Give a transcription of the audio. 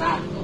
Ah!